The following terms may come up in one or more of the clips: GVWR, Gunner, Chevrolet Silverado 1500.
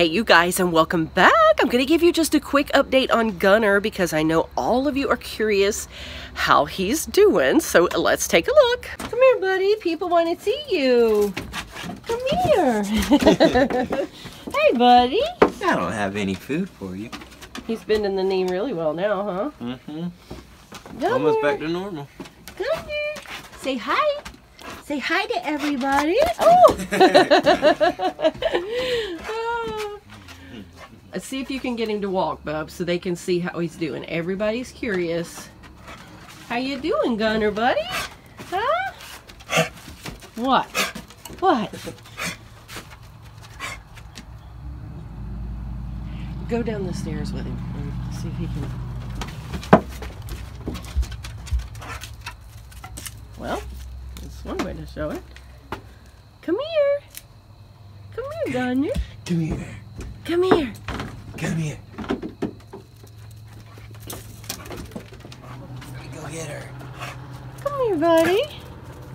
Hey you guys, and welcome back. I'm gonna give you just a quick update on Gunner because I know all of you are curious how he's doing, so let's take a look. Come here, buddy, people want to see you. Come here. Hey buddy. I don't have any food for you. He's bending the knee really well now, huh? Mm-hmm. Almost back to normal. Gunner, say hi. Say hi to everybody. Oh! See if you can get him to walk, bub, so they can see how he's doing. Everybody's curious. How you doing, Gunner, buddy? Huh? What? What? Go down the stairs with him and see if he can... Well, that's one way to show it. Come here. Come here, Gunner. Come here. Come here. Come here. Go get her. Come here, buddy.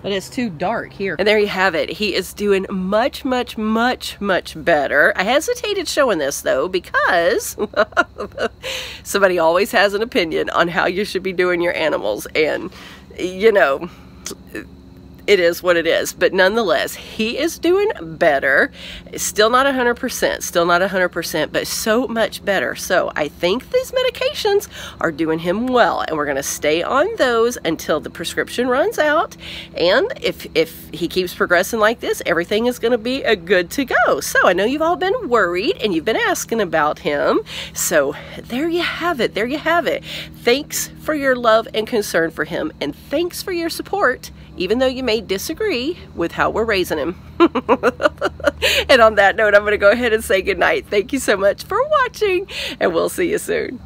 But it's too dark here. And there you have it. He is doing much, much, much, much better. I hesitated showing this, though, because somebody always has an opinion on how you should be doing your animals. And, you know... It is what it is, but nonetheless, he is doing better. Still not 100%, but so much better. So I think these medications are doing him well, and we're gonna stay on those until the prescription runs out. And if he keeps progressing like this, everything is gonna be good to go. So I know you've all been worried and you've been asking about him. So there you have it, Thanks for your love and concern for him, and thanks for your support, even though you may disagree with how we're raising him. And on that note, I'm gonna go ahead and say goodnight. Thank you so much for watching, and we'll see you soon.